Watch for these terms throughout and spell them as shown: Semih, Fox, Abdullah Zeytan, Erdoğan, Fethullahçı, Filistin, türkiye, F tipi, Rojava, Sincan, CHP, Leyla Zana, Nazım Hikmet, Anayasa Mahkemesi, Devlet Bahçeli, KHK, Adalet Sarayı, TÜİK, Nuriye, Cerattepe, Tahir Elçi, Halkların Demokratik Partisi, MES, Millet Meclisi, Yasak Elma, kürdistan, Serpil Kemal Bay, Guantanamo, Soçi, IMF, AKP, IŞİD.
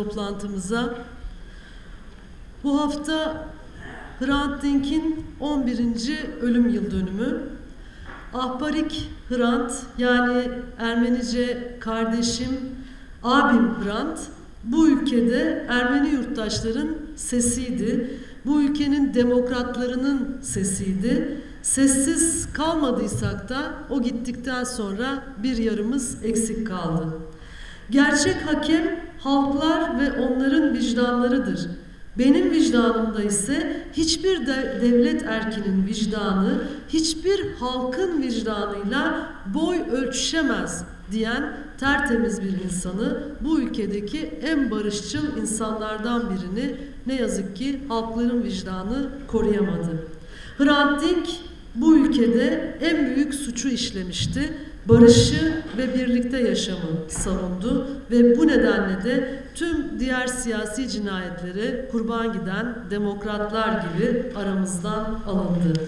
Toplantımıza bu hafta Hrant Dink'in 11. ölüm yıl dönümü. Ahparik Hrant, yani Ermenice kardeşim, abim Hrant bu ülkede Ermeni yurttaşların sesiydi. Bu ülkenin demokratlarının sesiydi. Sessiz kalmadıysak da o gittikten sonra bir yarımız eksik kaldı. Gerçek hakem halklar ve onların vicdanlarıdır. Benim vicdanımda ise hiçbir devlet erkinin vicdanı, hiçbir halkın vicdanıyla boy ölçüşemez diyen tertemiz bir insanı, bu ülkedeki en barışçıl insanlardan birini ne yazık ki halkların vicdanı koruyamadı. Hrant Dink bu ülkede en büyük suçu işlemişti. Barışı ve birlikte yaşamı savundu ve bu nedenle de tüm diğer siyasi cinayetlere kurban giden demokratlar gibi aramızdan alındı.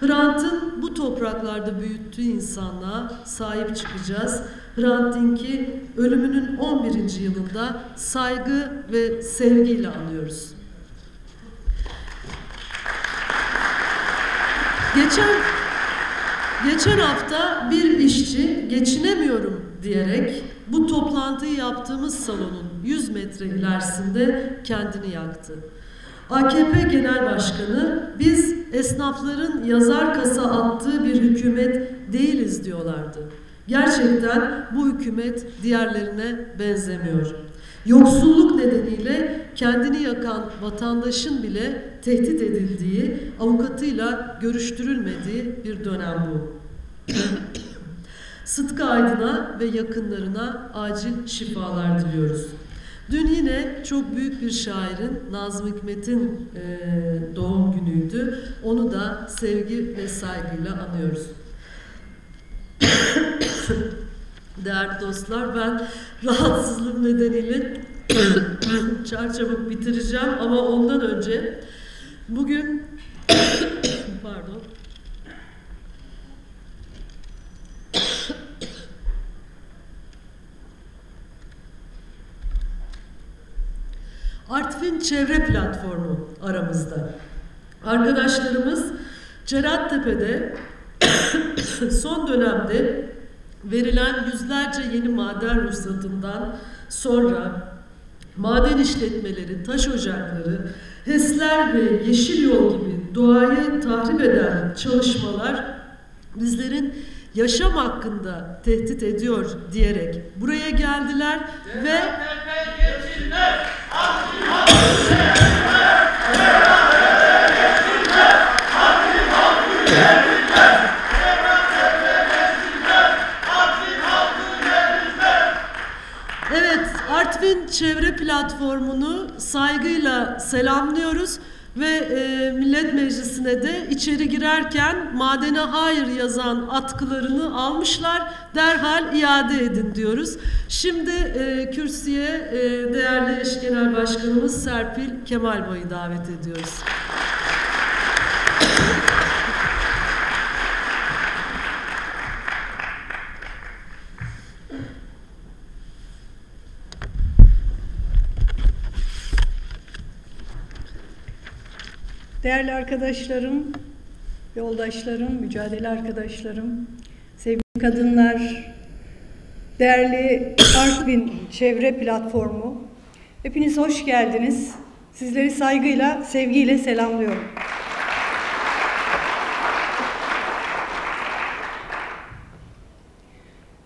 Hrant'ın bu topraklarda büyüttüğü insanlığa sahip çıkacağız. Hrant Dink'i ölümünün 11. yılında saygı ve sevgiyle anıyoruz. Geçen hafta bir işçi geçinemiyorum diyerek bu toplantıyı yaptığımız salonun 100 metre ilerisinde kendini yaktı. AKP Genel Başkanı, biz esnafların yazar kasa attığı bir hükümet değiliz diyorlardı. Gerçekten bu hükümet diğerlerine benzemiyor. Yoksulluk nedeniyle kendini yakan vatandaşın bile tehdit edildiği, avukatıyla görüştürülmediği bir dönem bu. Sıtkı Aydın'a ve yakınlarına acil şifalar diliyoruz. Dün yine çok büyük bir şairin, Nazım Hikmet'in doğum günüydü. Onu da sevgi ve saygıyla anıyoruz. Değerli dostlar, ben rahatsızlığım nedeniyle çarçabuk bitireceğim ama ondan önce bugün pardon. Artvin Çevre Platformu aramızda. Arkadaşlarımız Cerattepe'de son dönemde verilen yüzlerce yeni maden ruhsatından sonra maden işletmeleri, taş ocakları, HES'ler ve yeşil yol gibi doğayı tahrip eden çalışmalar bizlerin yaşam hakkında tehdit ediyor diyerek buraya geldiler ve Artvin Çevre Platformu'nu saygıyla selamlıyoruz ve Millet Meclisi'ne de içeri girerken madene hayır yazan atkılarını almışlar, derhal iade edin diyoruz. Şimdi kürsüye değerli eş genel başkanımız Serpil Kemal Bay'ı davet ediyoruz. Değerli arkadaşlarım, yoldaşlarım, mücadele arkadaşlarım, sevgili kadınlar, değerli Artvin Çevre Platformu, hepiniz hoş geldiniz. Sizleri saygıyla, sevgiyle selamlıyorum.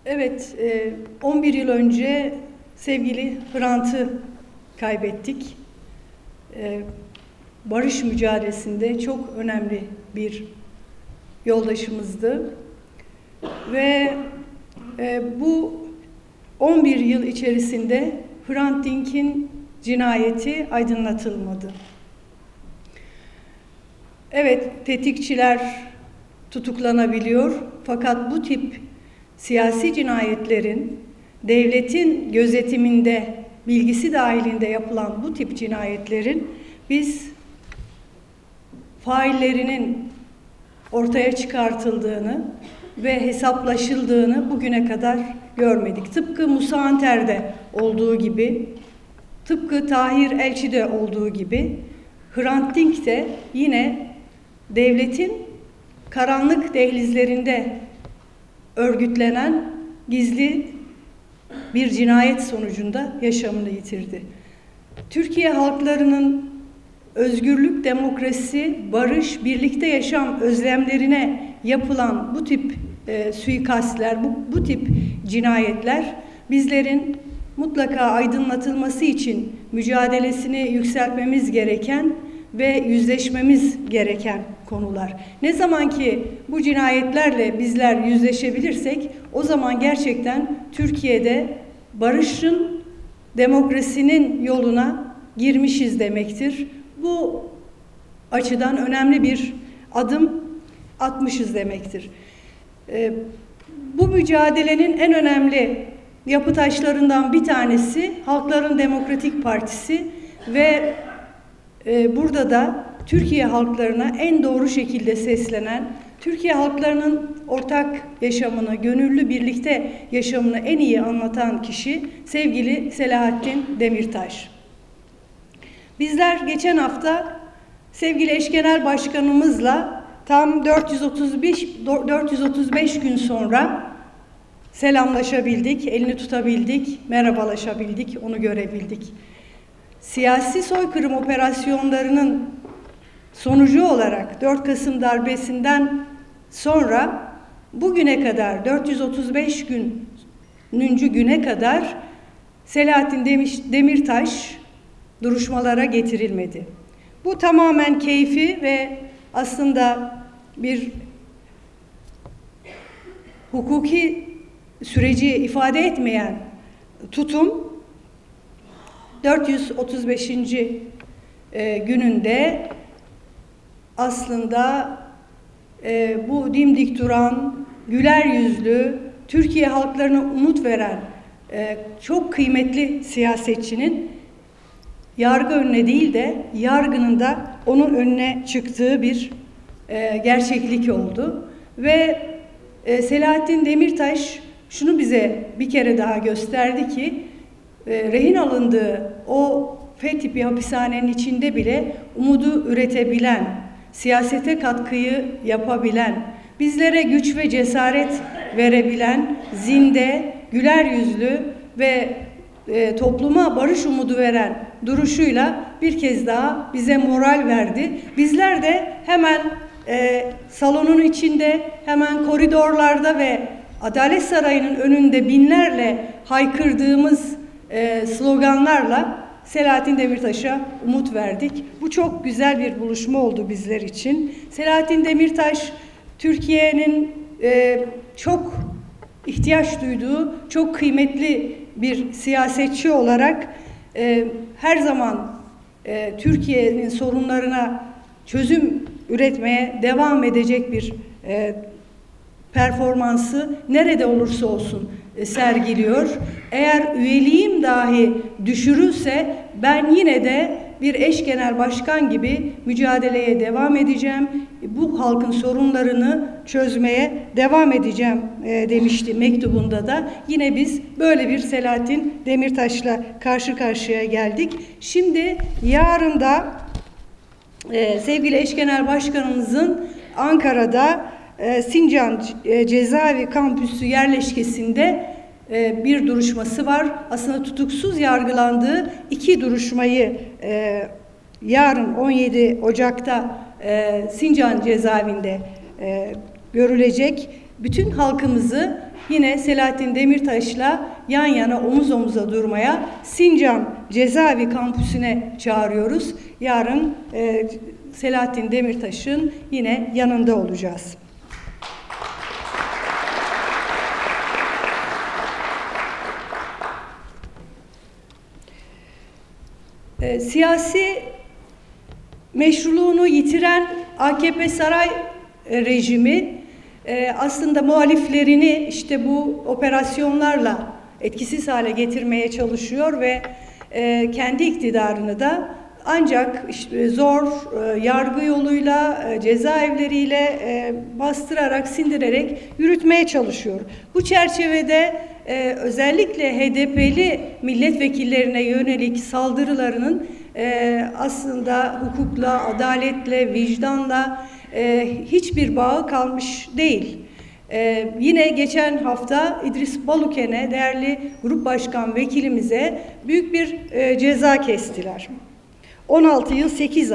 Evet, 11 yıl önce sevgili Hrant'ı kaybettik. Barış mücadelesinde çok önemli bir yoldaşımızdı. Ve bu 11 yıl içerisinde Hrant Dink'in cinayeti aydınlatılmadı. Evet, tetikçiler tutuklanabiliyor. Fakat bu tip siyasi cinayetlerin devletin gözetiminde, bilgisi dahilinde yapılan bu tip cinayetlerin biz faillerinin ortaya çıkartıldığını ve hesaplaşıldığını bugüne kadar görmedik. Tıpkı Musa Anter'de olduğu gibi Tıpkı Tahir Elçi'de olduğu gibi Hrant Dink de yine devletin karanlık dehlizlerinde örgütlenen gizli bir cinayet sonucunda yaşamını yitirdi. Türkiye halklarının özgürlük, demokrasi, barış, birlikte yaşam özlemlerine yapılan bu tip suikastler, bu tip cinayetler bizlerin mutlaka aydınlatılması için mücadelesini yükseltmemiz gereken ve yüzleşmemiz gereken konular. Ne zaman ki bu cinayetlerle bizler yüzleşebilirsek, o zaman gerçekten Türkiye'de barışın, demokrasinin yoluna girmişiz demektir. Bu açıdan önemli bir adım atmışız demektir. Bu mücadelenin en önemli yapı taşlarından bir tanesi Halkların Demokratik Partisi ve burada da Türkiye halklarına en doğru şekilde seslenen, Türkiye halklarının ortak yaşamını, gönüllü birlikte yaşamını en iyi anlatan kişi sevgili Selahattin Demirtaş. Bizler geçen hafta sevgili eş genel başkanımızla tam 435 gün sonra selamlaşabildik, elini tutabildik, merhabalaşabildik, onu görebildik. Siyasi soykırım operasyonlarının sonucu olarak 4 Kasım darbesinden sonra bugüne kadar 435 güne kadar Selahattin Demirtaş duruşmalara getirilmedi. Bu tamamen keyfi ve aslında bir hukuki süreci ifade etmeyen tutum. 435. gününde aslında bu dimdik duran, güler yüzlü, Türkiye halklarına umut veren çok kıymetli siyasetçinin yargı önüne değil de yargının da onun önüne çıktığı bir gerçeklik oldu. Ve Selahattin Demirtaş şunu bize bir kere daha gösterdi ki, rehin alındığı o F tipi hapishanenin içinde bile umudu üretebilen, siyasete katkıyı yapabilen, bizlere güç ve cesaret verebilen, zinde, güler yüzlü ve topluma barış umudu veren duruşuyla bir kez daha bize moral verdi. Bizler de hemen salonun içinde, hemen koridorlarda ve Adalet Sarayı'nın önünde binlerle haykırdığımız sloganlarla Selahattin Demirtaş'a umut verdik. Bu çok güzel bir buluşma oldu bizler için. Selahattin Demirtaş, Türkiye'nin çok ihtiyaç duyduğu, çok kıymetli bir siyasetçi olarak her zaman Türkiye'nin sorunlarına çözüm üretmeye devam edecek bir performansı nerede olursa olsun sergiliyor. Eğer üyeliğim dahi düşürülse ben yine de bir eş genel başkan gibi mücadeleye devam edeceğim. Bu halkın sorunlarını çözmeye devam edeceğim demişti mektubunda da. Yine biz böyle bir Selahattin Demirtaş'la karşı karşıya geldik. Şimdi yarın da sevgili eş genel başkanımızın Ankara'da Sincan Cezaevi kampüsü yerleşkesinde bir duruşması var. Aslında tutuksuz yargılandığı iki duruşmayı yarın 17 Ocak'ta Sincan Cezaevi'nde görülecek. Bütün halkımızı yine Selahattin Demirtaş'la yan yana, omuz omuza durmaya Sincan Cezaevi kampüsüne çağırıyoruz. Yarın Selahattin Demirtaş'ın yine yanında olacağız. Siyasi meşruluğunu yitiren AKP saray rejimi aslında muhaliflerini işte bu operasyonlarla etkisiz hale getirmeye çalışıyor ve kendi iktidarını da ancak işte zor yargı yoluyla, cezaevleriyle bastırarak, sindirerek yürütmeye çalışıyor. Bu çerçevede özellikle HDP'li milletvekillerine yönelik saldırılarının aslında hukukla, adaletle, vicdanla hiçbir bağı kalmış değil. Yine geçen hafta İdris Balukene, değerli grup başkan vekilimize büyük bir ceza kestiler. 16 yıl 8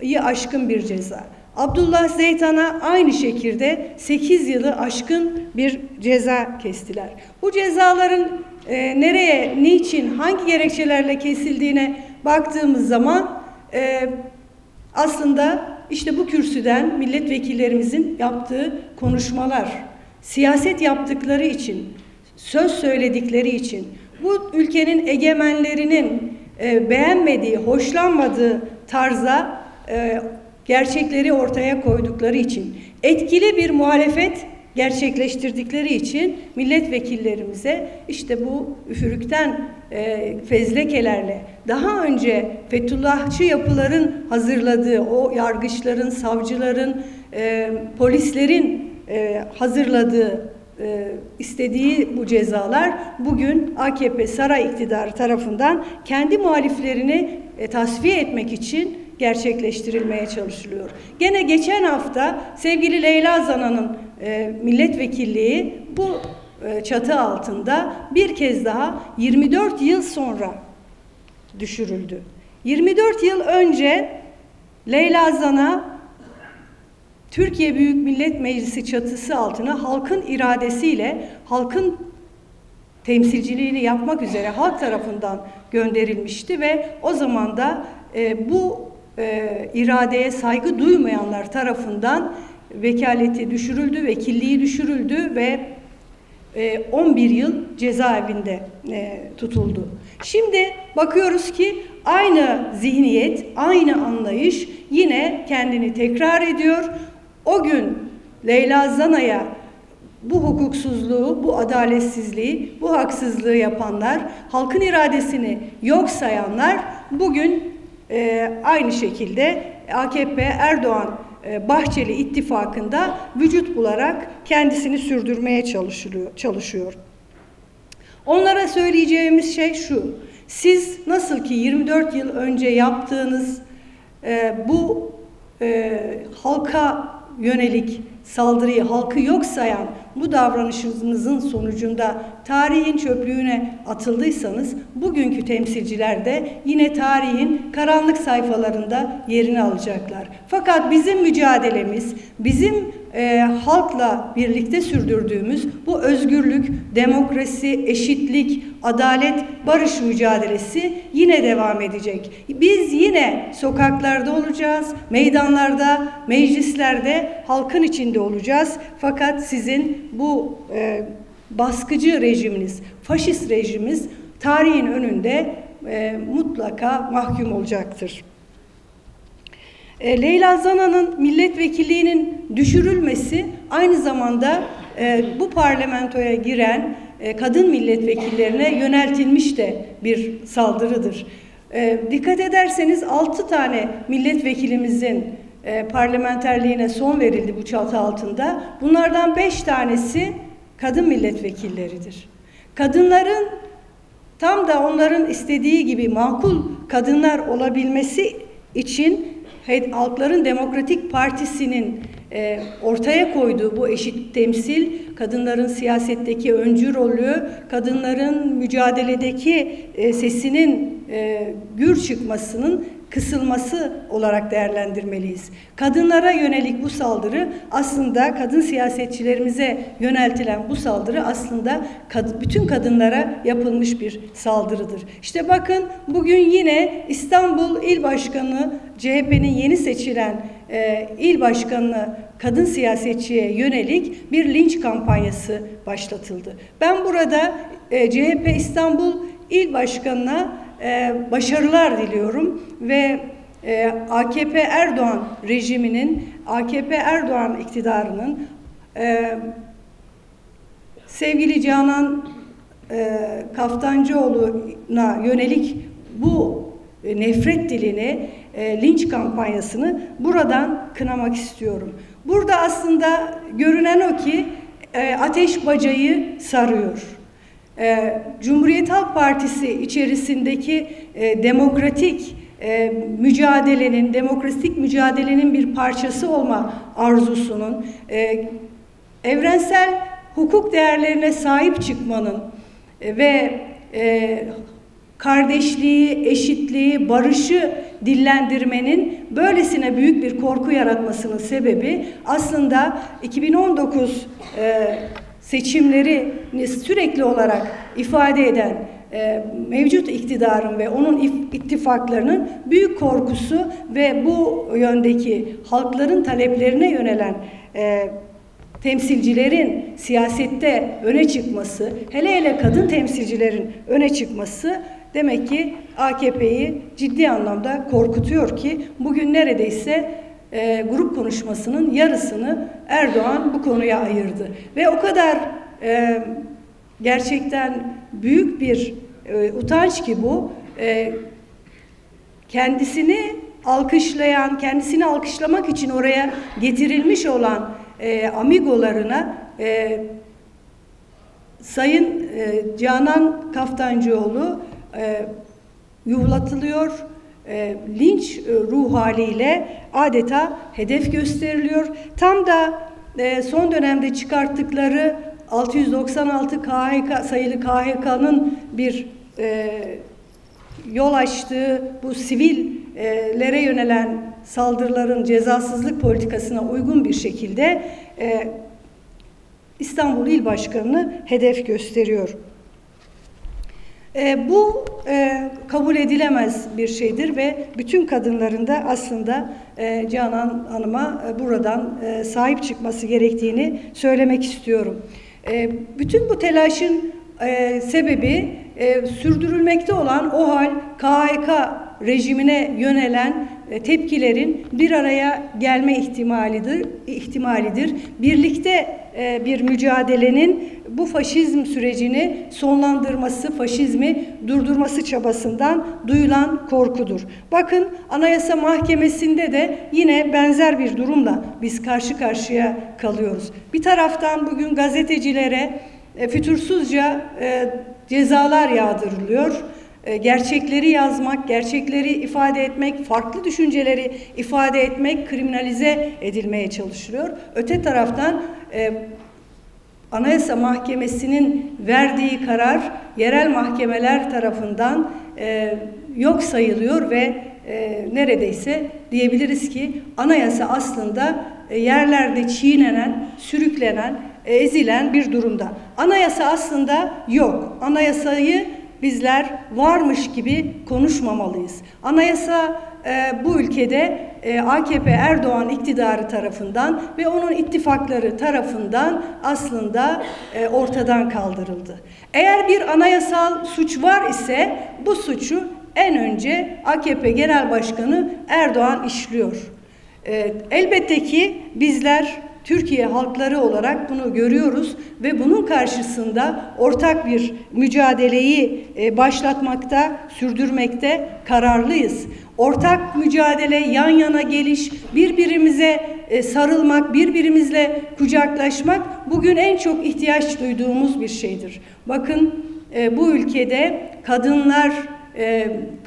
ayı aşkın bir ceza. Abdullah Zeytan'a aynı şekilde 8 yılı aşkın bir ceza kestiler. Bu cezaların nereye, niçin, hangi gerekçelerle kesildiğine baktığımız zaman aslında işte bu kürsüden milletvekillerimizin yaptığı konuşmalar, siyaset yaptıkları için, söz söyledikleri için, bu ülkenin egemenlerinin beğenmediği, hoşlanmadığı tarza gerçekleri ortaya koydukları için, etkili bir muhalefet gerçekleştirdikleri için milletvekillerimize işte bu üfürükten fezlekelerle, daha önce Fethullahçı yapıların hazırladığı, o yargıçların, savcıların, polislerin hazırladığı, istediği bu cezalar bugün AKP saray iktidarı tarafından kendi muhaliflerini tasfiye etmek için gerçekleştirilmeye çalışılıyor. Gene geçen hafta sevgili Leyla Zana'nın milletvekilliği bu çatı altında bir kez daha 24 yıl sonra düşürüldü. 24 yıl önce Leyla Zana Türkiye Büyük Millet Meclisi çatısı altına halkın iradesiyle, halkın temsilciliğini yapmak üzere halk tarafından gönderilmişti ve o zaman da bu iradeye saygı duymayanlar tarafından vekaleti düşürüldü, vekilliği düşürüldü ve 11 yıl cezaevinde tutuldu. Şimdi bakıyoruz ki aynı zihniyet, aynı anlayış yine kendini tekrar ediyor. O gün Leyla Zana'ya bu hukuksuzluğu, bu adaletsizliği, bu haksızlığı yapanlar, halkın iradesini yok sayanlar bugün aynı şekilde AKP, Erdoğan, Bahçeli ittifakında vücut bularak kendisini sürdürmeye çalışıyor. Onlara söyleyeceğimiz şey şu: siz nasıl ki 24 yıl önce yaptığınız bu halka yönelik saldırıyı, halkı yok sayan bu davranışınızın sonucunda tarihin çöplüğüne atıldıysanız, bugünkü temsilciler de yine tarihin karanlık sayfalarında yerini alacaklar. Fakat bizim mücadelemiz, bizim halkla birlikte sürdürdüğümüz bu özgürlük, demokrasi, eşitlik, adalet, barış mücadelesi yine devam edecek. Biz yine sokaklarda olacağız, meydanlarda, meclislerde, halkın içinde olacağız. Fakat sizin bu baskıcı rejiminiz, faşist rejiminiz tarihin önünde mutlaka mahkum olacaktır. Leyla Zana'nın milletvekilliğinin düşürülmesi aynı zamanda bu parlamentoya giren kadın milletvekillerine yöneltilmiş de bir saldırıdır. Dikkat ederseniz 6 tane milletvekilimizin parlamenterliğine son verildi bu çatı altında. Bunlardan 5 tanesi kadın milletvekilleridir. Kadınların tam da onların istediği gibi makul kadınlar olabilmesi için Halkların Demokratik Partisi'nin ortaya koyduğu bu eşit temsil, kadınların siyasetteki öncü rolü, kadınların mücadeledeki sesinin gür çıkmasının kısılması olarak değerlendirmeliyiz. Kadınlara yönelik bu saldırı aslında, kadın siyasetçilerimize yöneltilen bu saldırı aslında bütün kadınlara yapılmış bir saldırıdır. İşte bakın, bugün yine İstanbul İl Başkanı, CHP'nin yeni seçilen il başkanı kadın siyasetçiye yönelik bir linç kampanyası başlatıldı. Ben burada CHP İstanbul İl Başkanı'na başarılar diliyorum ve AKP Erdoğan rejiminin, AKP Erdoğan iktidarının sevgili Canan Kaftancıoğlu'na yönelik bu nefret dilini, linç kampanyasını buradan kınamak istiyorum. Burada aslında görünen o ki ateş bacayı sarıyor. Cumhuriyet Halk Partisi içerisindeki demokratik mücadelenin bir parçası olma arzusunun, evrensel hukuk değerlerine sahip çıkmanın ve kardeşliği, eşitliği, barışı dillendirmenin böylesine büyük bir korku yaratmasının sebebi aslında 2019 seçimlerini sürekli olarak ifade eden mevcut iktidarın ve onun ittifaklarının büyük korkusu ve bu yöndeki halkların taleplerine yönelen temsilcilerin siyasette öne çıkması, hele hele kadın temsilcilerin öne çıkması demek ki AKP'yi ciddi anlamda korkutuyor ki bugün neredeyse grup konuşmasının yarısını Erdoğan bu konuya ayırdı. Ve o kadar gerçekten büyük bir utanç ki bu, kendisini alkışlamak için oraya getirilmiş olan amigolarına Sayın Canan Kaftancıoğlu yuhlatılıyor, linç ruh haliyle adeta hedef gösteriliyor. Tam da son dönemde çıkarttıkları 696 KHK sayılı KHK'nın bir yol açtığı bu sivillere yönelen saldırıların cezasızlık politikasına uygun bir şekilde İstanbul İl Başkanı'nı hedef gösteriyor. Bu kabul edilemez bir şeydir ve bütün kadınların da aslında Canan Hanım'a buradan sahip çıkması gerektiğini söylemek istiyorum. Bütün bu telaşın sebebi sürdürülmekte olan OHAL, KHK rejimine yönelen tepkilerin bir araya gelme ihtimalidir. Birlikte bir mücadelenin bu faşizm sürecini sonlandırması, faşizmi durdurması çabasından duyulan korkudur. Bakın Anayasa Mahkemesi'nde de yine benzer bir durumla biz karşı karşıya kalıyoruz. Bir taraftan bugün gazetecilere fütursuzca cezalar yağdırılıyor. Gerçekleri yazmak, gerçekleri ifade etmek, farklı düşünceleri ifade etmek kriminalize edilmeye çalışılıyor. Öte taraftan Anayasa Mahkemesi'nin verdiği karar yerel mahkemeler tarafından yok sayılıyor ve neredeyse diyebiliriz ki anayasa aslında yerlerde çiğnenen, sürüklenen, ezilen bir durumda. Anayasa aslında yok. Anayasayı bizler varmış gibi konuşmamalıyız. Anayasa bu ülkede AKP Erdoğan iktidarı tarafından ve onun ittifakları tarafından aslında ortadan kaldırıldı. Eğer bir anayasal suç var ise bu suçu en önce AKP Genel Başkanı Erdoğan işliyor. Elbette ki bizler Türkiye halkları olarak bunu görüyoruz ve bunun karşısında ortak bir mücadeleyi başlatmakta, sürdürmekte kararlıyız. Ortak mücadele, yan yana geliş, birbirimize sarılmak, birbirimizle kucaklaşmak bugün en çok ihtiyaç duyduğumuz bir şeydir. Bakın bu ülkede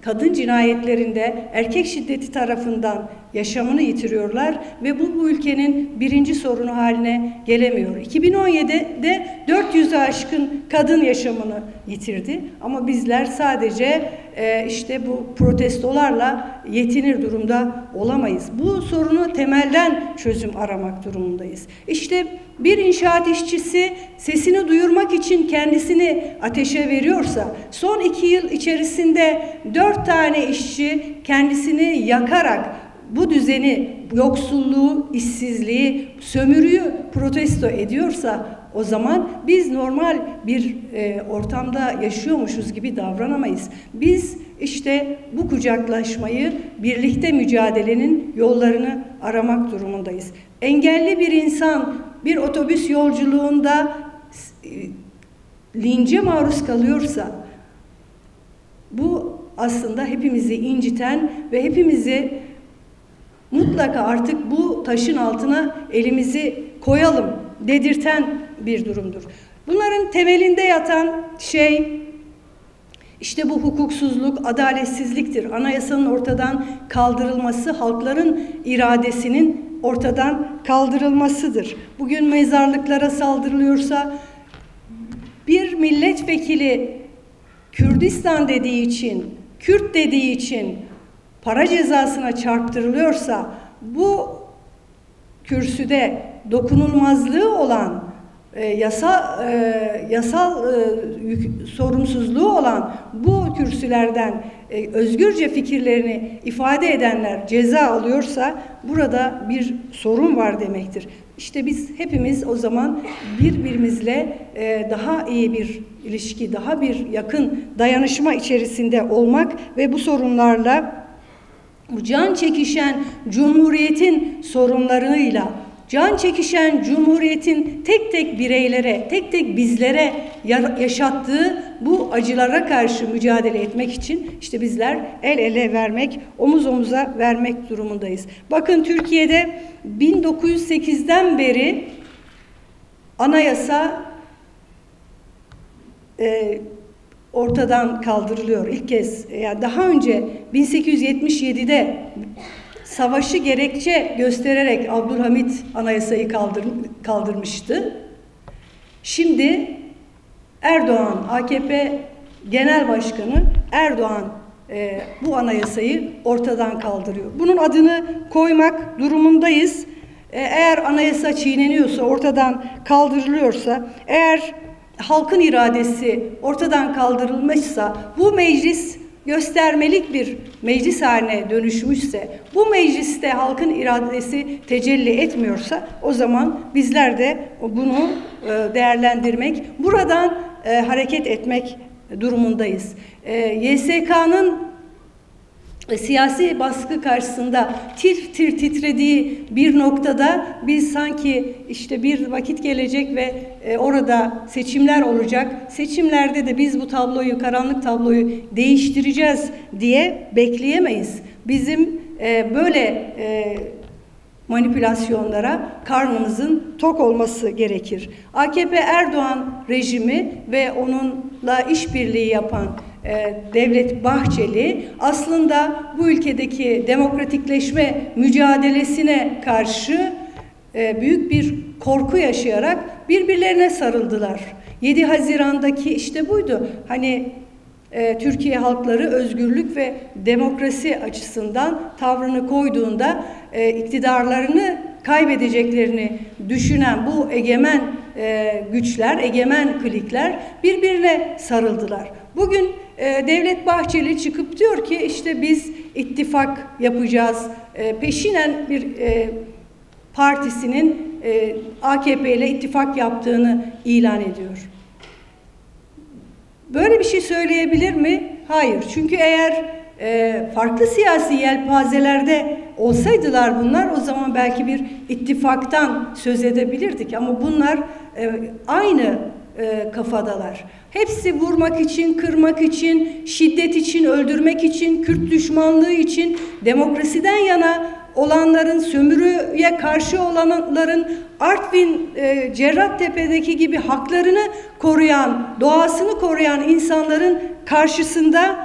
kadın cinayetlerinde erkek şiddeti tarafından yaşamını yitiriyorlar ve bu ülkenin birinci sorunu haline gelemiyor. 2017'de 400'ü aşkın kadın yaşamını yitirdi ama bizler sadece işte bu protestolarla yetinir durumda olamayız. Bu sorunu temelden çözüm aramak durumundayız. İşte bir inşaat işçisi sesini duyurmak için kendisini ateşe veriyorsa, son 2 yıl içerisinde 4 tane işçi kendisini yakarak bu düzeni, yoksulluğu, işsizliği, sömürüyü protesto ediyorsa o zaman biz normal bir ortamda yaşıyormuşuz gibi davranamayız. Biz işte bu kucaklaşmayı, birlikte mücadelenin yollarını aramak durumundayız. Engelli bir insan bir otobüs yolculuğunda lince maruz kalıyorsa bu aslında hepimizi inciten ve hepimizi mutlaka artık bu taşın altına elimizi koyalım dedirten bir durumdur. Bunların temelinde yatan şey işte bu hukuksuzluk, adaletsizliktir. Anayasanın ortadan kaldırılması, halkların iradesinin ortadan kaldırılmasıdır. Bugün mezarlıklara saldırılıyorsa, bir milletvekili Kürdistan dediği için, Kürt dediği için para cezasına çarptırılıyorsa, bu kürsüde dokunulmazlığı olan, sorumsuzluğu olan bu kürsülerden özgürce fikirlerini ifade edenler ceza alıyorsa burada bir sorun var demektir. İşte biz hepimiz o zaman birbirimizle daha iyi bir ilişki, daha bir yakın dayanışma içerisinde olmak ve bu sorunlarla, bu can çekişen Cumhuriyet'in sorunlarıyla, can çekişen Cumhuriyet'in tek tek bireylere, tek tek bizlere yaşattığı bu acılara karşı mücadele etmek için işte bizler el ele vermek, omuz omuza vermek durumundayız. Bakın Türkiye'de 1908'den beri anayasa ortadan kaldırılıyor ilk kez. Yani daha önce 1877'de savaşı gerekçe göstererek Abdülhamit anayasayı kaldırmıştı. Şimdi Erdoğan, AKP Genel Başkanı Erdoğan bu anayasayı ortadan kaldırıyor. Bunun adını koymak durumundayız. Eğer anayasa çiğneniyorsa, ortadan kaldırılıyorsa, eğer halkın iradesi ortadan kaldırılmışsa, bu meclis göstermelik bir meclis haline dönüşmüşse, bu mecliste halkın iradesi tecelli etmiyorsa o zaman bizler de bunu değerlendirmek, buradan hareket etmek durumundayız. YSK'nın siyasi baskı karşısında tir tir titrediği bir noktada biz sanki işte bir vakit gelecek ve orada seçimler olacak. Seçimlerde de biz bu tabloyu, karanlık tabloyu değiştireceğiz diye bekleyemeyiz. Bizim böyle manipülasyonlara karnımızın tok olması gerekir. AKP Erdoğan rejimi ve onunla işbirliği yapan Devlet Bahçeli aslında bu ülkedeki demokratikleşme mücadelesine karşı büyük bir korku yaşayarak birbirlerine sarıldılar. 7 Haziran'daki işte buydu. Hani Türkiye halkları özgürlük ve demokrasi açısından tavrını koyduğunda iktidarlarını kaybedeceklerini düşünen bu egemen güçler, egemen klikler birbirine sarıldılar. Bugün Devlet Bahçeli çıkıp diyor ki işte biz ittifak yapacağız. Peşinen bir partisinin AKP ile ittifak yaptığını ilan ediyor. Böyle bir şey söyleyebilir mi? Hayır. Çünkü eğer farklı siyasi yelpazelerde olsaydılar bunlar, o zaman belki bir ittifaktan söz edebilirdik. Ama bunlar aynı kafadalar. Hepsi vurmak için, kırmak için, şiddet için, öldürmek için, Kürt düşmanlığı için, demokrasiden yana olanların, sömürüye karşı olanların, Artvin Cerattepe'deki gibi haklarını koruyan, doğasını koruyan insanların karşısında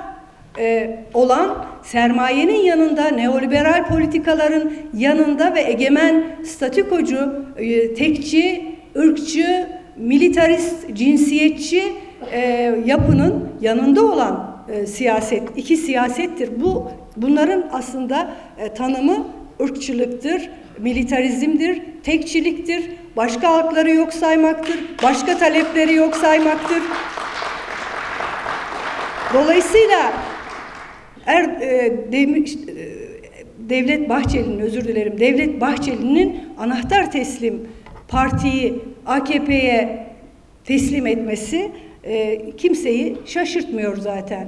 olan, sermayenin yanında, neoliberal politikaların yanında ve egemen statükocu, tekçi, ırkçı, militarist, cinsiyetçi yapının yanında olan siyaset, iki siyasettir. Bunların aslında tanımı ırkçılıktır, militarizmdir, tekçiliktir, başka halkları yok saymaktır, başka talepleri yok saymaktır. Dolayısıyla Devlet Bahçeli'nin anahtar teslim partiyi AKP'ye teslim etmesi kimseyi şaşırtmıyor zaten.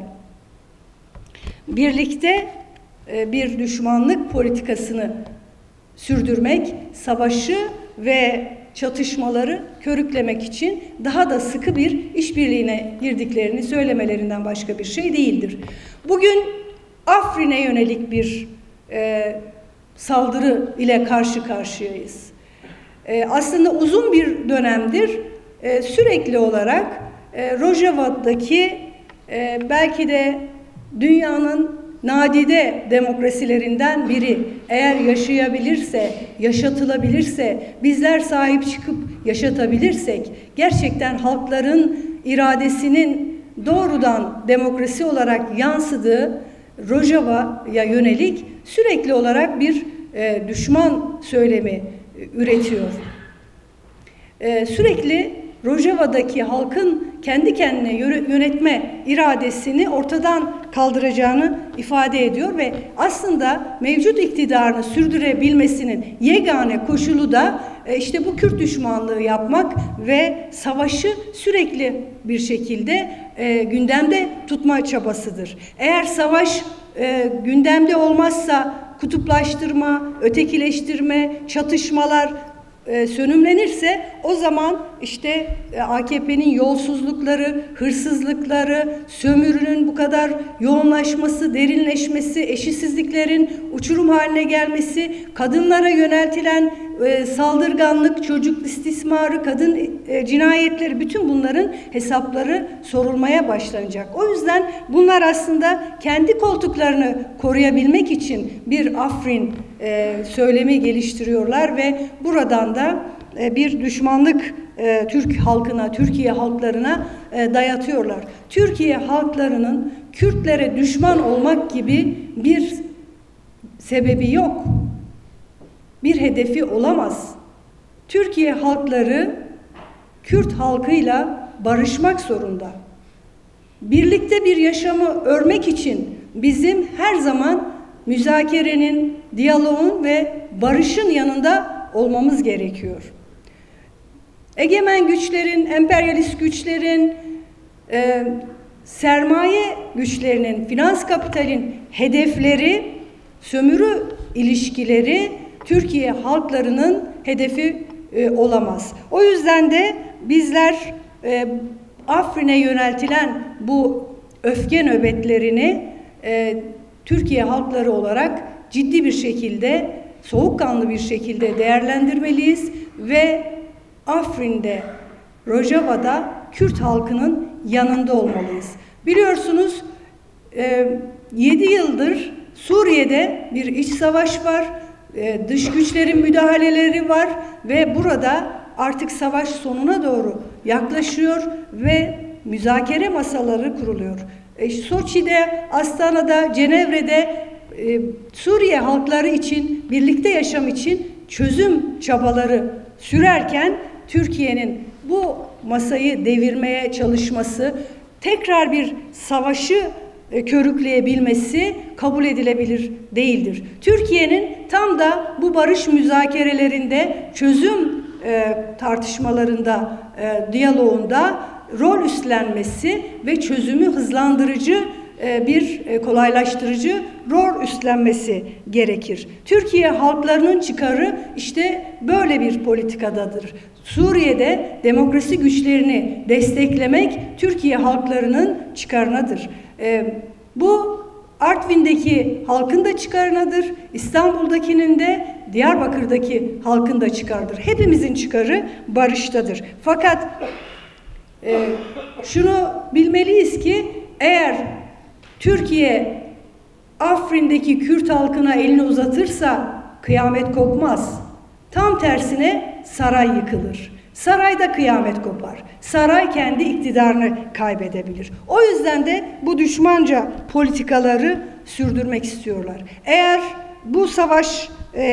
Birlikte bir düşmanlık politikasını sürdürmek, savaşı ve çatışmaları körüklemek için daha da sıkı bir işbirliğine girdiklerini söylemelerinden başka bir şey değildir. Bugün Afrin'e yönelik bir saldırı ile karşı karşıyayız. Aslında uzun bir dönemdir sürekli olarak Rojava'daki belki de dünyanın nadide demokrasilerinden biri, eğer yaşayabilirse, yaşatılabilirse, bizler sahip çıkıp yaşatabilirsek, gerçekten halkların iradesinin doğrudan demokrasi olarak yansıdığı Rojava'ya yönelik sürekli olarak bir düşman söylemi üretiyor. Sürekli Rojava'daki halkın kendi kendine yönetme iradesini ortadan kaldıracağını ifade ediyor ve aslında mevcut iktidarını sürdürebilmesinin yegane koşulu da işte bu Kürt düşmanlığı yapmak ve savaşı sürekli bir şekilde gündemde tutma çabasıdır. Eğer savaş gündemde olmazsa kutuplaştırma, ötekileştirme, çatışmalar sönümlenirse, o zaman işte AKP'nin yolsuzlukları, hırsızlıkları, sömürünün bu kadar yoğunlaşması, derinleşmesi, eşitsizliklerin uçurum haline gelmesi, kadınlara yöneltilen saldırganlık, çocuk istismarı, kadın cinayetleri, bütün bunların hesapları sorulmaya başlanacak. O yüzden bunlar aslında kendi koltuklarını koruyabilmek için bir Afrin söylemi geliştiriyorlar ve buradan da bir düşmanlık Türk halkına, Türkiye halklarına dayatıyorlar. Türkiye halklarının Kürtlere düşman olmak gibi bir sebebi yok. Bir hedefi olamaz. Türkiye halkları Kürt halkıyla barışmak zorunda. Birlikte bir yaşamı örmek için bizim her zaman müzakerenin, diyaloğun ve barışın yanında olmamız gerekiyor. Egemen güçlerin, emperyalist güçlerin, sermaye güçlerinin, finans kapitalin hedefleri, sömürü ilişkileri Türkiye halklarının hedefi olamaz. O yüzden de bizler Afrin'e yöneltilen bu öfke nöbetlerini Türkiye halkları olarak ciddi bir şekilde, soğukkanlı bir şekilde değerlendirmeliyiz ve Afrin'de, Rojava'da Kürt halkının yanında olmalıyız. Biliyorsunuz 7 yıldır Suriye'de bir iç savaş var, dış güçlerin müdahaleleri var ve burada artık savaş sonuna doğru yaklaşıyor ve müzakere masaları kuruluyor. Soçi'de, Astana'da, Cenevre'de Suriye halkları için, birlikte yaşam için çözüm çabaları sürerken Türkiye'nin bu masayı devirmeye çalışması, tekrar bir savaşı körükleyebilmesi kabul edilebilir değildir. Türkiye'nin tam da bu barış müzakerelerinde, çözüm tartışmalarında, diyaloğunda rol üstlenmesi ve çözümü hızlandırıcı, bir kolaylaştırıcı rol üstlenmesi gerekir. Türkiye halklarının çıkarı işte böyle bir politikadadır. Suriye'de demokrasi güçlerini desteklemek Türkiye halklarının çıkarınadır. Bu Artvin'deki halkın da çıkarınadır, İstanbul'dakinin de, Diyarbakır'daki halkın da çıkarıdır. Hepimizin çıkarı barıştadır. Fakat şunu bilmeliyiz ki, eğer Türkiye Afrin'deki Kürt halkına elini uzatırsa kıyamet kopmaz. Tam tersine saray yıkılır. Sarayda kıyamet kopar. Saray kendi iktidarını kaybedebilir. O yüzden de bu düşmanca politikaları sürdürmek istiyorlar. Eğer bu savaş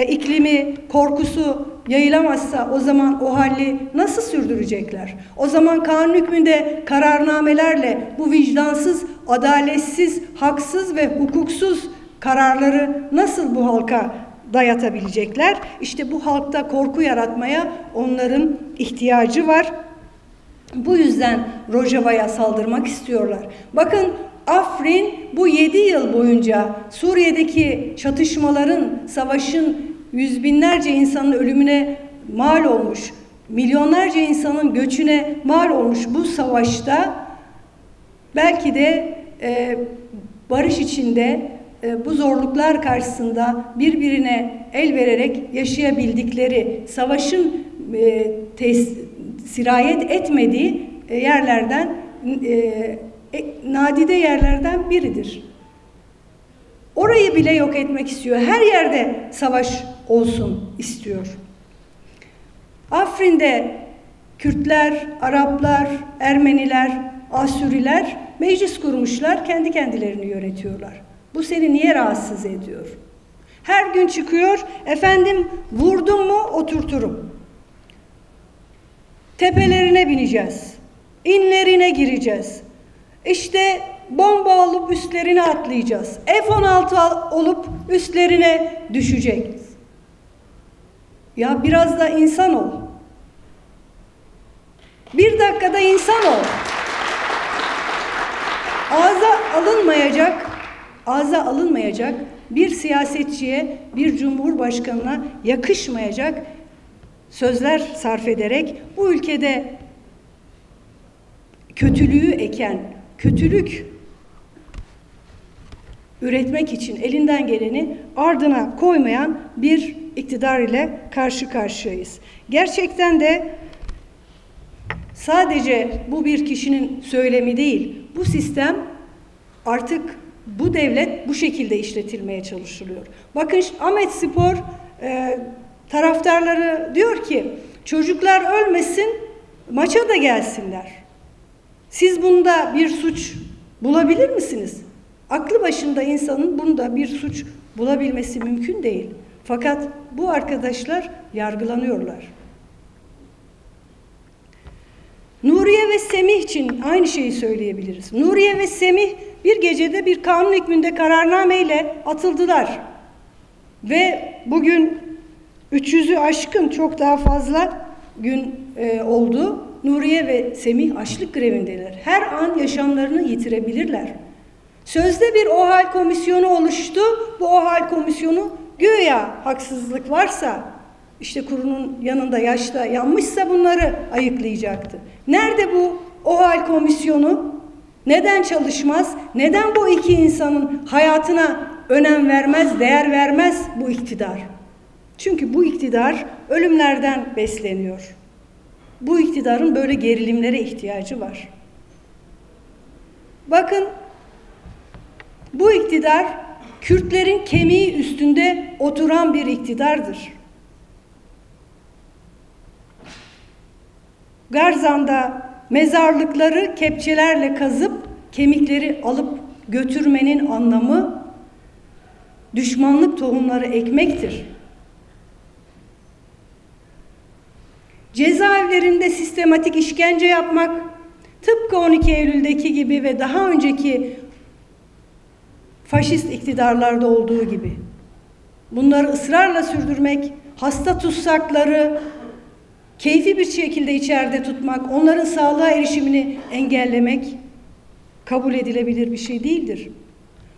iklimi, korkusu yayılamazsa, o zaman OHAL'i nasıl sürdürecekler? O zaman kanun hükmünde kararnamelerle bu vicdansız, adaletsiz, haksız ve hukuksuz kararları nasıl bu halka dayatabilecekler? İşte bu halkta korku yaratmaya onların ihtiyacı var. Bu yüzden Rojava'ya saldırmak istiyorlar. Bakın, Afrin bu 7 yıl boyunca Suriye'deki çatışmaların, savaşın yüz binlerce insanın ölümüne mal olmuş, milyonlarca insanın göçüne mal olmuş bu savaşta, belki de barış içinde bu zorluklar karşısında birbirine el vererek yaşayabildikleri, savaşın sirayet etmediği yerlerden, nadide yerlerden biridir. Orayı bile yok etmek istiyor. Her yerde savaş olsun istiyor. Afrin'de Kürtler, Araplar, Ermeniler, Asuriler meclis kurmuşlar, kendi kendilerini yönetiyorlar. Bu seni niye rahatsız ediyor? Her gün çıkıyor, efendim vurdum mu oturturum. Tepelerine bineceğiz, inlerine gireceğiz. İşte bomba olup üstlerine atlayacağız. F-16 olup üstlerine düşeceğiz. Ya biraz da insan ol. Bir dakikada insan ol. Ağza alınmayacak, bir siyasetçiye, bir cumhurbaşkanına yakışmayacak sözler sarf ederek bu ülkede kötülüğü eken, kötülük üretmek için elinden geleni ardına koymayan bir iktidar ile karşı karşıyayız. Gerçekten de sadece bu bir kişinin söylemi değil, bu sistem artık, bu devlet bu şekilde işletilmeye çalışılıyor. Bakın Ahmet Spor taraftarları diyor ki çocuklar ölmesin, maça da gelsinler. Siz bunda bir suç bulabilir misiniz? Aklı başında insanın bunda bir suç bulabilmesi mümkün değil. Fakat bu arkadaşlar yargılanıyorlar. Nuriye ve Semih için aynı şeyi söyleyebiliriz. Nuriye ve Semih bir gecede bir kanun hükmünde kararnameyle atıldılar. Ve bugün 300'ü aşkın, çok daha fazla gün oldu. Nuriye ve Semih açlık grevindeler. Her an yaşamlarını yitirebilirler. Sözde bir OHAL komisyonu oluştu. Bu OHAL komisyonu güya haksızlık varsa, işte kurunun yanında yaşta yanmışsa bunları ayıklayacaktı. Nerede bu OHAL komisyonu? Neden çalışmaz? Neden bu iki insanın hayatına önem vermez, değer vermez bu iktidar? Çünkü bu iktidar ölümlerden besleniyor. Bu iktidarın böyle gerilimlere ihtiyacı var. Bakın, bu iktidar Kürtlerin kemiği üstünde oturan bir iktidardır. Garzan'da mezarlıkları kepçelerle kazıp kemikleri alıp götürmenin anlamı düşmanlık tohumları ekmektir. Cezaevlerinde sistematik işkence yapmak, tıpkı 12 Eylül'deki gibi ve daha önceki faşist iktidarlarda olduğu gibi. Bunları ısrarla sürdürmek, hasta tutsakları keyfi bir şekilde içeride tutmak, onların sağlığa erişimini engellemek kabul edilebilir bir şey değildir.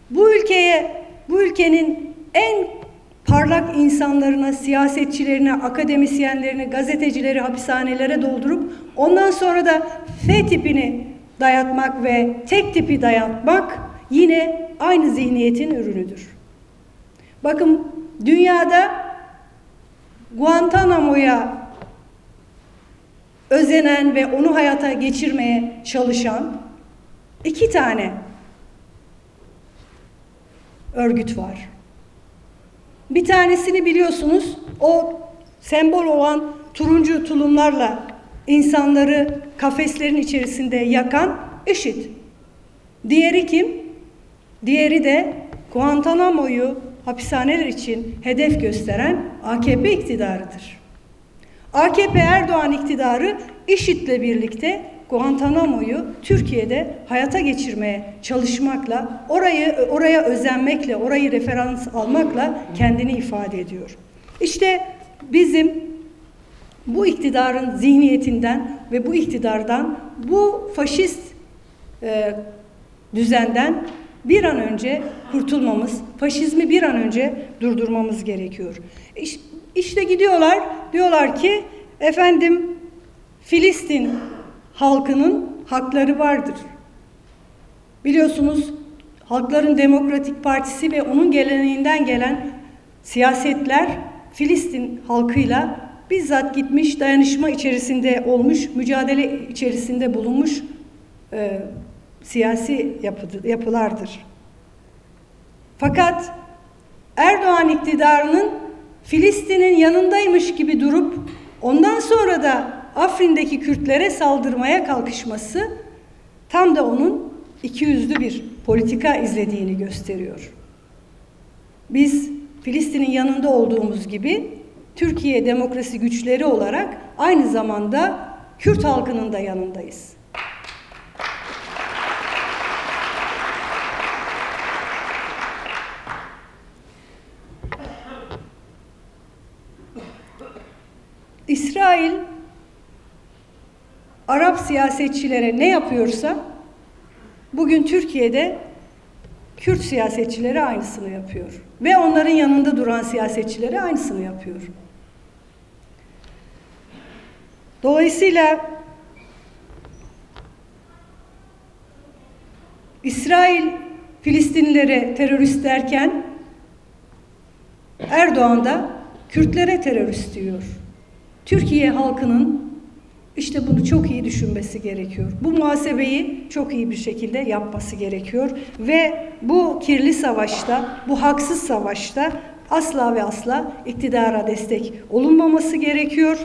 Bu ülkeye, bu ülkenin en parlak insanlarına, siyasetçilerine, akademisyenlerine, gazetecileri hapishanelere doldurup ondan sonra da F tipini dayatmak ve tek tipi dayatmak yine aynı zihniyetin ürünüdür. Bakın, dünyada Guantanamo'ya özenen ve onu hayata geçirmeye çalışan iki tane örgüt var. Bir tanesini biliyorsunuz, o sembol olan turuncu tulumlarla insanları kafeslerin içerisinde yakan IŞİD. Diğeri kim? Diğeri de Guantanamo'yu hapishaneler için hedef gösteren AKP iktidarıdır. AKP Erdoğan iktidarı IŞİD'le birlikte Guantanamo'yu Türkiye'de hayata geçirmeye çalışmakla, oraya özenmekle, orayı referans almakla kendini ifade ediyor. İşte bizim bu iktidarın zihniyetinden ve bu iktidardan, bu faşist düzenden bir an önce kurtulmamız, faşizmi bir an önce durdurmamız gerekiyor. İşte gidiyorlar, diyorlar ki efendim Filistin halkının hakları vardır. Biliyorsunuz Halkların Demokratik Partisi ve onun geleneğinden gelen siyasetler Filistin halkıyla bizzat gitmiş, dayanışma içerisinde olmuş, mücadele içerisinde bulunmuş siyasi yapılardır. Fakat Erdoğan iktidarının Filistin'in yanındaymış gibi durup ondan sonra da Afrin'deki Kürtlere saldırmaya kalkışması tam da onun ikiyüzlü bir politika izlediğini gösteriyor. Biz Filistin'in yanında olduğumuz gibi Türkiye demokrasi güçleri olarak aynı zamanda Kürt halkının da yanındayız. İsrail, Arap siyasetçilere ne yapıyorsa bugün Türkiye'de Kürt siyasetçilere aynısını yapıyor. Ve onların yanında duran siyasetçilere aynısını yapıyor. Dolayısıyla İsrail Filistinlilere terörist derken Erdoğan da Kürtlere terörist diyor. Türkiye halkının işte bunu çok iyi düşünmesi gerekiyor. Bu muhasebeyi çok iyi bir şekilde yapması gerekiyor. Ve bu kirli savaşta, bu haksız savaşta asla ve asla iktidara destek olunmaması gerekiyor.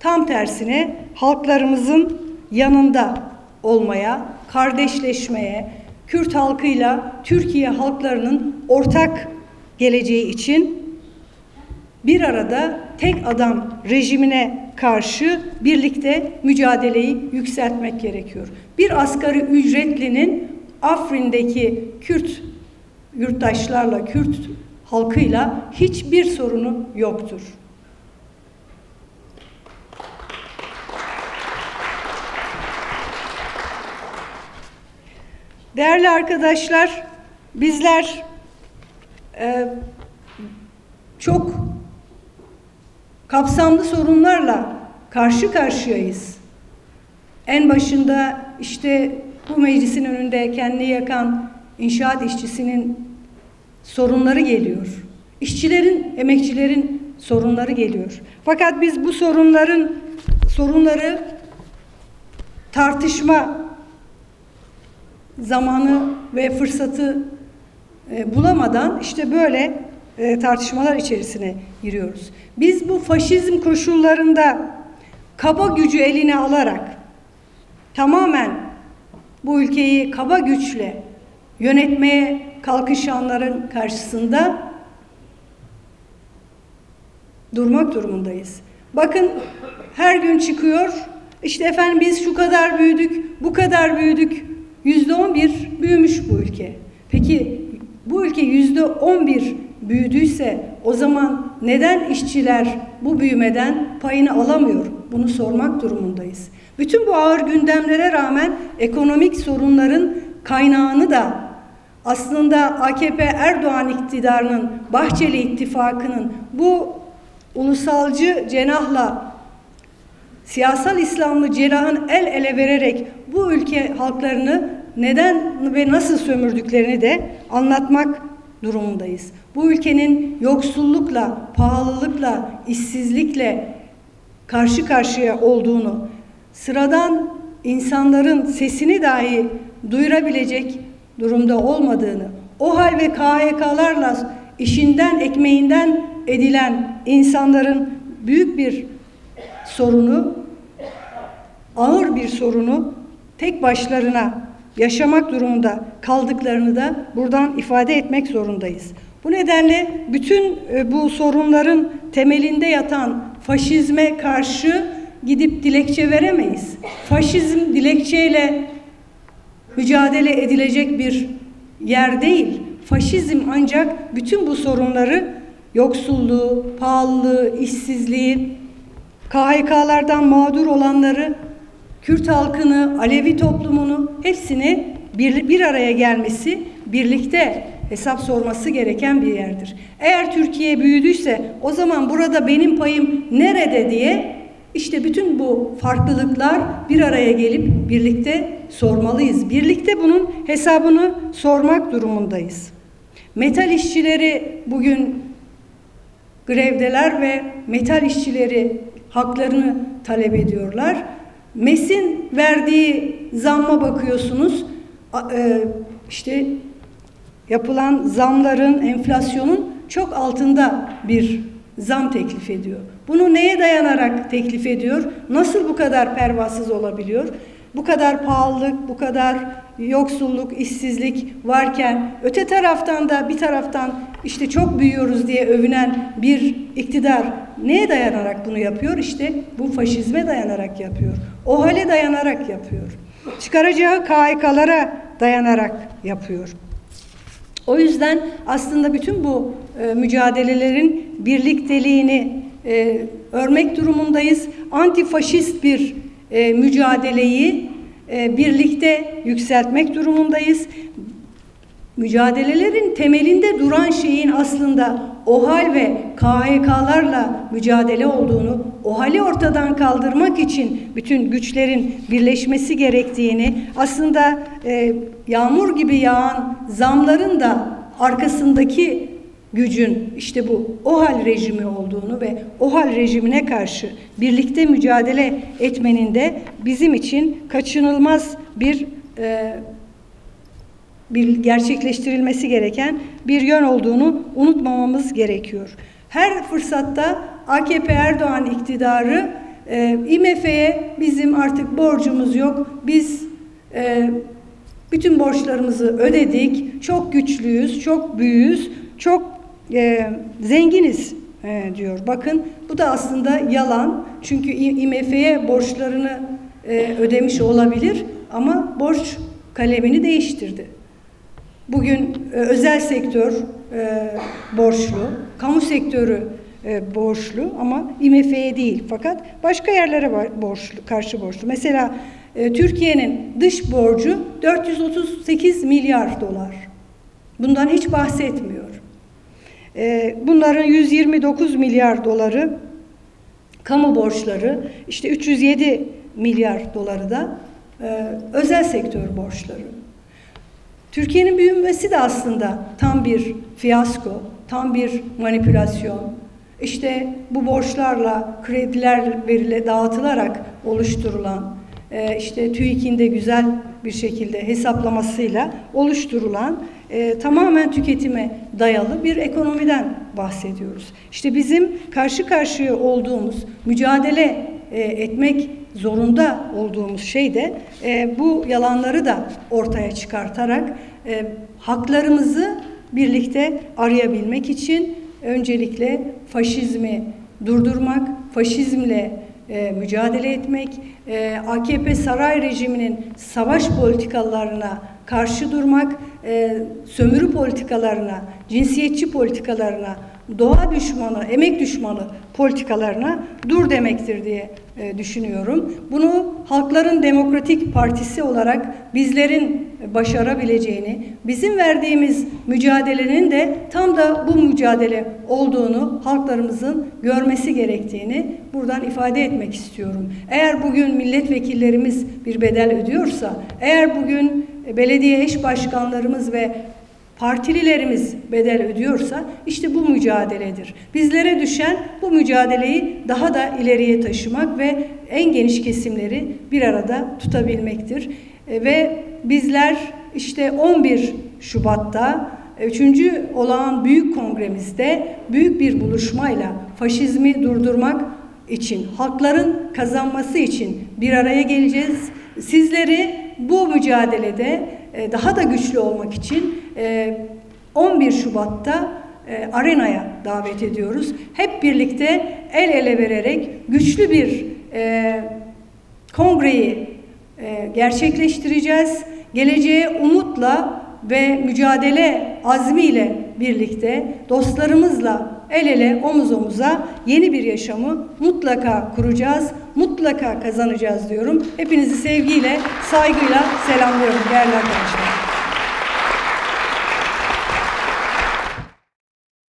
Tam tersine halklarımızın yanında olmaya, kardeşleşmeye, Kürt halkıyla Türkiye halklarının ortak geleceği için bir arada tek adam rejimine karşı birlikte mücadeleyi yükseltmek gerekiyor. Bir asgari ücretlinin Afrin'deki Kürt yurttaşlarla, Kürt halkıyla hiçbir sorunu yoktur. Değerli arkadaşlar, bizler çok kapsamlı sorunlarla karşı karşıyayız. En başında işte bu meclisin önünde kendini yakan inşaat işçisinin sorunları geliyor. İşçilerin, emekçilerin sorunları geliyor. Fakat biz bu sorunları tartışma zamanı ve fırsatı bulamadan işte böyle tartışmalar içerisine giriyoruz. Biz bu faşizm koşullarında kaba gücü eline alarak tamamen bu ülkeyi kaba güçle yönetmeye kalkışanların karşısında durmak durumundayız. Bakın her gün çıkıyor, işte efendim biz şu kadar büyüdük, bu kadar büyüdük, %11 büyümüş bu ülke. Peki bu ülke %11 büyüdüyse o zaman neden işçiler bu büyümeden payını alamıyor? Bunu sormak durumundayız. Bütün bu ağır gündemlere rağmen ekonomik sorunların kaynağını da aslında AKP Erdoğan iktidarının, Bahçeli ittifakının bu ulusalcı cenahla siyasal İslamlı cenahın el ele vererek bu ülke halklarını neden ve nasıl sömürdüklerini de anlatmak durumundayız. Bu ülkenin yoksullukla, pahalılıkla, işsizlikle karşı karşıya olduğunu, sıradan insanların sesini dahi duyurabilecek durumda olmadığını, OHAL ve KHK'larla işinden, ekmeğinden edilen insanların büyük bir sorunu, ağır bir sorunu tek başlarına yaşamak durumunda kaldıklarını da buradan ifade etmek zorundayız. Bu nedenle bütün bu sorunların temelinde yatan faşizme karşı gidip dilekçe veremeyiz. Faşizm dilekçeyle mücadele edilecek bir yer değil. Faşizm ancak bütün bu sorunları, yoksulluğu, pahalılığı, işsizliği, KHK'lardan mağdur olanları, Kürt halkını, Alevi toplumunu hepsini bir araya gelmesi, birlikte hesap sorması gereken bir yerdir. Eğer Türkiye büyüdüyse o zaman burada benim payım nerede diye işte bütün bu farklılıklar bir araya gelip birlikte sormalıyız. Birlikte bunun hesabını sormak durumundayız. Metal işçileri bugün grevdeler ve metal işçileri haklarını talep ediyorlar. MES'in verdiği zamma bakıyorsunuz, işte yapılan zamların, enflasyonun çok altında bir zam teklif ediyor. Bunu neye dayanarak teklif ediyor? Nasıl bu kadar pervasız olabiliyor? Bu kadar pahalılık, bu kadar yoksulluk, işsizlik varken öte taraftan da bir taraftan işte çok büyüyoruz diye övünen bir iktidar neye dayanarak bunu yapıyor? İşte bu faşizme dayanarak yapıyor. OHAL'e dayanarak yapıyor. Çıkaracağı KHK'lara dayanarak yapıyor. O yüzden aslında bütün bu mücadelelerin birlikteliğini örmek durumundayız. Antifaşist bir mücadeleyi birlikte yükseltmek durumundayız. Mücadelelerin temelinde duran şeyin aslında OHAL ve KHK'larla mücadele olduğunu, OHAL'i ortadan kaldırmak için bütün güçlerin birleşmesi gerektiğini, aslında yağmur gibi yağan zamların da arkasındaki gücün işte bu OHAL rejimi olduğunu ve OHAL rejimine karşı birlikte mücadele etmenin de bizim için kaçınılmaz bir gerçekleştirilmesi gereken bir yön olduğunu unutmamamız gerekiyor. Her fırsatta AKP Erdoğan iktidarı IMF'ye bizim artık borcumuz yok, biz bütün borçlarımızı ödedik, çok güçlüyüz, çok büyüğüz, çok zenginiz diyor. Bakın bu da aslında yalan. Çünkü IMF'ye borçlarını ödemiş olabilir ama borç kalemini değiştirdi. Bugün özel sektör borçlu, kamu sektörü borçlu ama IMF'ye değil. Fakat başka yerlere karşı borçlu. Mesela Türkiye'nin dış borcu 438 milyar dolar. Bundan hiç bahsetmiyor. Bunların 129 milyar doları kamu borçları, işte 307 milyar doları da özel sektör borçları. Türkiye'nin büyümesi de aslında tam bir fiyasko, tam bir manipülasyon. İşte bu borçlarla, krediler dağıtılarak oluşturulan, işte TÜİK'in de güzel bir şekilde hesaplamasıyla oluşturulan tamamen tüketime dayalı bir ekonomiden bahsediyoruz. İşte bizim karşı karşıya olduğumuz, mücadele etmek zorunda olduğumuz şey de bu yalanları da ortaya çıkartarak haklarımızı birlikte arayabilmek için öncelikle faşizmi durdurmak, faşizmle mücadele etmek, AKP saray rejiminin savaş politikalarına karşı durmak, sömürü politikalarına, cinsiyetçi politikalarına, doğa düşmanı, emek düşmanı politikalarına dur demektir diye düşünüyorum. Bunu Halkların Demokratik Partisi olarak bizlerin başarabileceğini, bizim verdiğimiz mücadelenin de tam da bu mücadele olduğunu halklarımızın görmesi gerektiğini buradan ifade etmek istiyorum. Eğer bugün milletvekillerimiz bir bedel ödüyorsa, eğer bugün belediye eş başkanlarımız ve partililerimiz bedel ödüyorsa işte bu mücadeledir. Bizlere düşen bu mücadeleyi daha da ileriye taşımak ve en geniş kesimleri bir arada tutabilmektir. Ve bizler işte 11 Şubat'ta 3. olağan büyük kongremizde büyük bir buluşmayla faşizmi durdurmak için, halkların kazanması için bir araya geleceğiz. Sizleri bu mücadelede daha da güçlü olmak için 11 Şubat'ta arenaya davet ediyoruz. Hep birlikte el ele vererek güçlü bir kongreyi gerçekleştireceğiz. Geleceğe umutla ve mücadele azmiyle birlikte dostlarımızla el ele, omuz omuza yeni bir yaşamı mutlaka kuracağız, mutlaka kazanacağız diyorum. Hepinizi sevgiyle, saygıyla selamlıyorum değerli arkadaşlar.